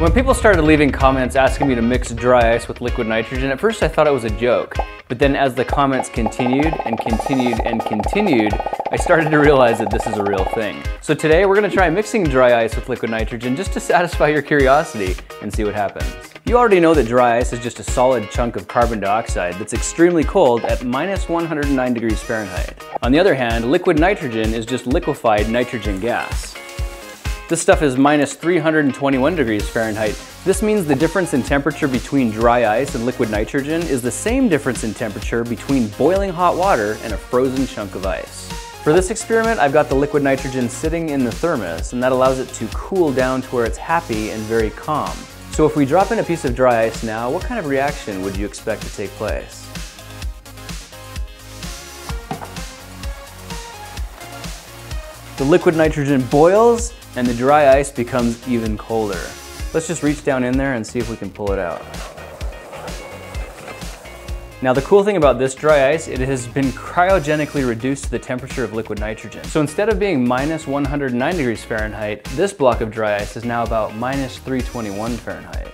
When people started leaving comments asking me to mix dry ice with liquid nitrogen, at first I thought it was a joke. But then as the comments continued and continued and continued, I started to realize that this is a real thing. So today we're gonna try mixing dry ice with liquid nitrogen just to satisfy your curiosity and see what happens. You already know that dry ice is just a solid chunk of carbon dioxide that's extremely cold at -109 degrees Fahrenheit. On the other hand, liquid nitrogen is just liquefied nitrogen gas. This stuff is -321 degrees Fahrenheit. This means the difference in temperature between dry ice and liquid nitrogen is the same difference in temperature between boiling hot water and a frozen chunk of ice. For this experiment, I've got the liquid nitrogen sitting in the thermos, and that allows it to cool down to where it's happy and very calm. So if we drop in a piece of dry ice now, what kind of reaction would you expect to take place? The liquid nitrogen boils, and the dry ice becomes even colder. Let's just reach down in there and see if we can pull it out. Now the cool thing about this dry ice, it has been cryogenically reduced to the temperature of liquid nitrogen. So instead of being -109 degrees Fahrenheit, this block of dry ice is now about -321 Fahrenheit.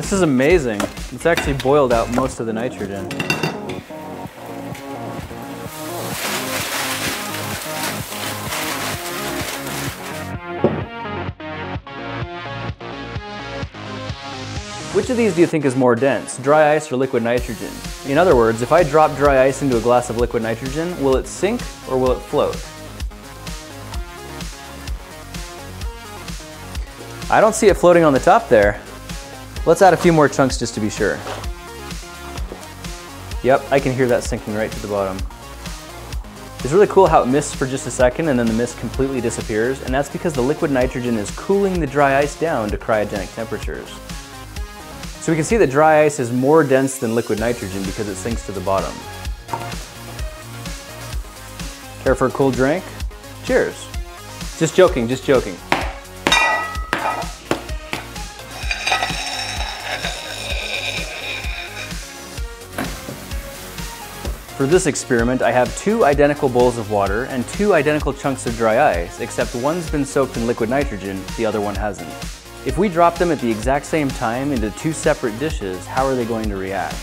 This is amazing. It's actually boiled out most of the nitrogen. Which of these do you think is more dense, dry ice or liquid nitrogen? In other words, if I drop dry ice into a glass of liquid nitrogen, will it sink or will it float? I don't see it floating on the top there. Let's add a few more chunks just to be sure. Yep, I can hear that sinking right to the bottom. It's really cool how it mists for just a second and then the mist completely disappears, and that's because the liquid nitrogen is cooling the dry ice down to cryogenic temperatures. So we can see that dry ice is more dense than liquid nitrogen because it sinks to the bottom. Care for a cool drink? Cheers. Just joking, just joking. For this experiment, I have two identical bowls of water and two identical chunks of dry ice, except one's been soaked in liquid nitrogen, the other one hasn't. If we drop them at the exact same time into two separate dishes, how are they going to react?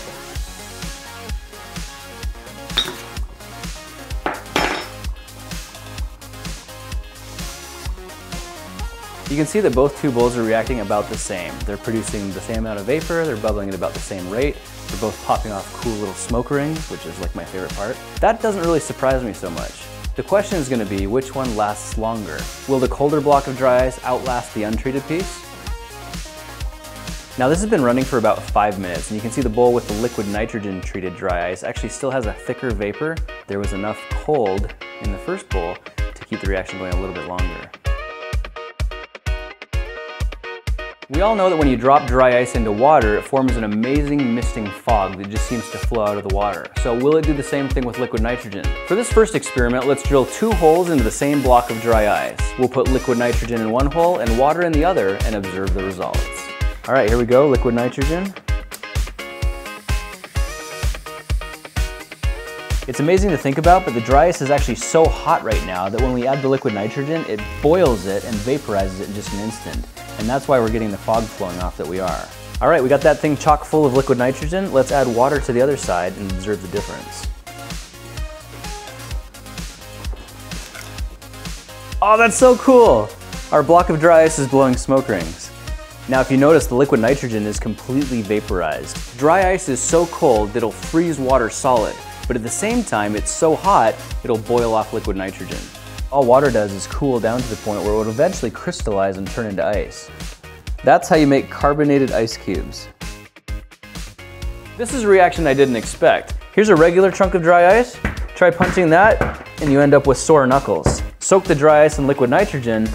You can see that both two bowls are reacting about the same. They're producing the same amount of vapor, they're bubbling at about the same rate, they're both popping off cool little smoke rings, which is like my favorite part. That doesn't really surprise me so much. The question is going to be, which one lasts longer? Will the colder block of dry ice outlast the untreated piece? Now this has been running for about 5 minutes, and you can see the bowl with the liquid nitrogen treated dry ice actually still has a thicker vapor. There was enough cold in the first bowl to keep the reaction going a little bit longer. We all know that when you drop dry ice into water, it forms an amazing misting fog that just seems to flow out of the water. So will it do the same thing with liquid nitrogen? For this first experiment, let's drill two holes into the same block of dry ice. We'll put liquid nitrogen in one hole and water in the other and observe the results. All right, here we go, liquid nitrogen. It's amazing to think about, but the dry ice is actually so hot right now that when we add the liquid nitrogen, it boils it and vaporizes it in just an instant. And that's why we're getting the fog flowing off that we are. All right, we got that thing chock full of liquid nitrogen. Let's add water to the other side and observe the difference. Oh, that's so cool! Our block of dry ice is blowing smoke rings. Now if you notice, the liquid nitrogen is completely vaporized. Dry ice is so cold that it'll freeze water solid, but at the same time, it's so hot, it'll boil off liquid nitrogen. All water does is cool down to the point where it will eventually crystallize and turn into ice. That's how you make carbonated ice cubes. This is a reaction I didn't expect. Here's a regular chunk of dry ice. Try punching that, and you end up with sore knuckles. Soak the dry ice in liquid nitrogen,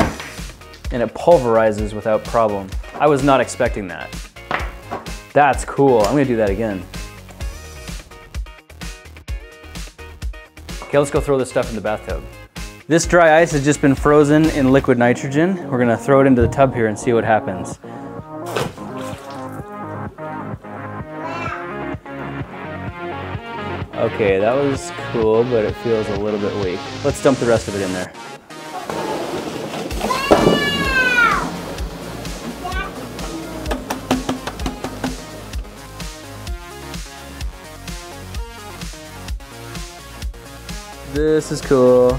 and it pulverizes without problem. I was not expecting that. That's cool. I'm gonna do that again. Okay, let's go throw this stuff in the bathtub. This dry ice has just been frozen in liquid nitrogen. We're gonna throw it into the tub here and see what happens. Okay, that was cool, but it feels a little bit weak. Let's dump the rest of it in there. This is cool.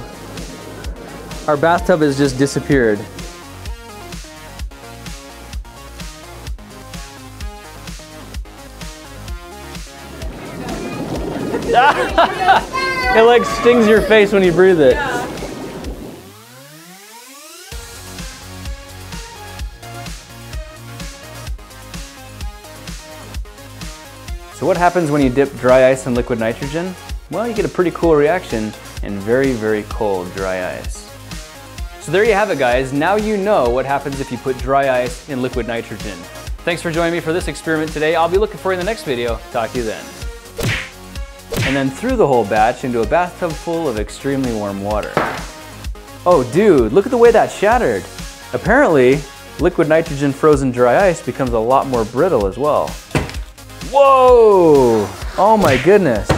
Our bathtub has just disappeared. It like stings your face when you breathe it. So what happens when you dip dry ice in liquid nitrogen? Well, you get a pretty cool reaction and very, very cold dry ice. So there you have it, guys. Now you know what happens if you put dry ice in liquid nitrogen. Thanks for joining me for this experiment today. I'll be looking for you in the next video. Talk to you then. And then threw the whole batch into a bathtub full of extremely warm water. Oh dude, look at the way that shattered. Apparently, liquid nitrogen frozen dry ice becomes a lot more brittle as well. Whoa! Oh my goodness.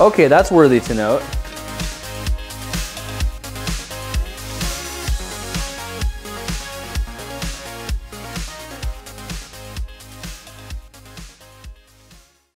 Okay, that's worthy to note.